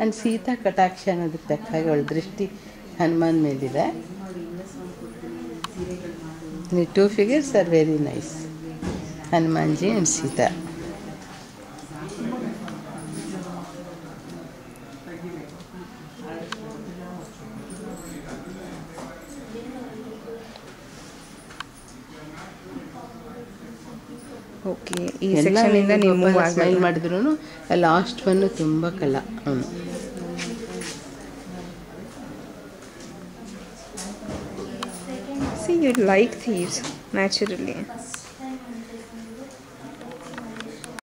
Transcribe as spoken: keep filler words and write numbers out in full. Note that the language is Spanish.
And Sita Katakshana Drishti Hanman Melida. The two figures are very nice. Hanumanji and Sita. Okay, ಈ section ಇಂದ ನೀವು ಮೂವ್ ಆಗಬೇಕು ಮಾಡಿದ್ರುನು last one ತುಂಬಾ ಕಲಾ see you like thieves naturally.